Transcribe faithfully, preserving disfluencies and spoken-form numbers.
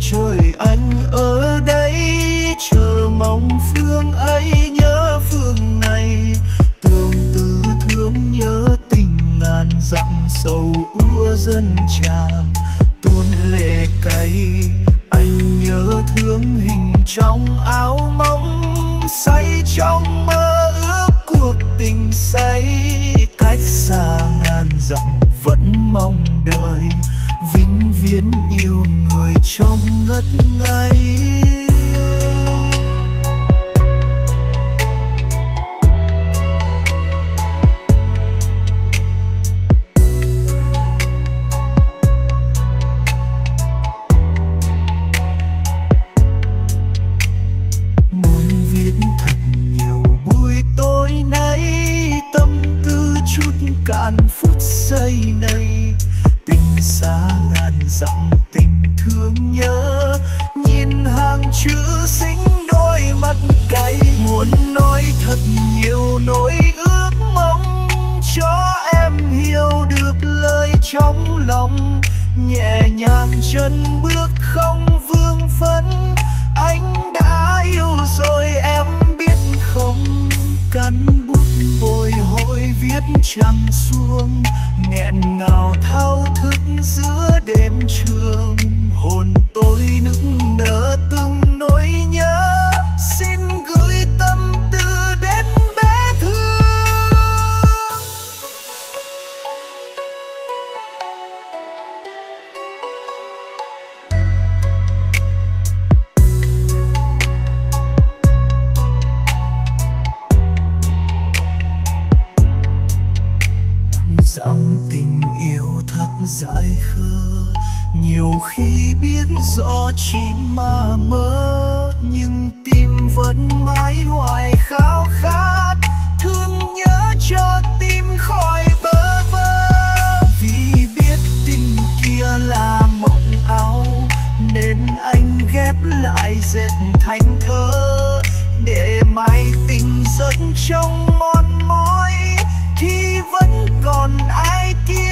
chân trời, anh ở đây chờ mong phương ấy nhớ phương này. Tương tư thương nhớ tình ngàn dặm sầu ưa dân tràng tuôn lệ cay. Anh nhớ thương hình trong áo mộng, say trong mơ ước cuộc tình say. Cách xa ngàn dặm vẫn mong đợi, vĩnh viễn yêu người trong ngất ngây. Cạn phút giây này, tình xa ngàn dặm tình thương nhớ, nhìn hàng chữ xinh đôi mắt cay. Muốn nói thật nhiều nỗi ước mong, cho em hiểu được lời trong lòng. Nhẹ nhàng chân bước không vương vấn, anh đã yêu rồi em biết không. Cắn bút bồi hồi viết trăng xuông, nghẹn ngào thao thức giữa đêm trường. Hồn tôi nức nở từng nỗi nhớ, xin gửi tâm tư đến bé thương. Dòng tình yêu thật dại khờ, nhiều khi biết rõ chỉ mà mơ, nhưng tim vẫn mãi hoài khao khát, thương nhớ cho tim khỏi bơ vơ. Vì biết tình kia là mộng ảo, nên anh ghép lại dệt thành thơ, để mai tình giấc trong mòn mỏi thì vẫn còn ai kia.